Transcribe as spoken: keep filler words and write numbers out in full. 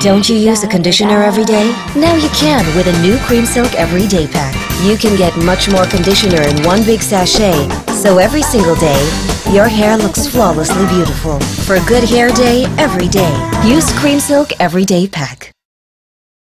Don't you use a conditioner every day? Now you can with a new Cream Silk Everyday Pack. You can get much more conditioner in one big sachet, so every single day, your hair looks flawlessly beautiful. For a good hair day, every day, use Cream Silk Everyday Pack.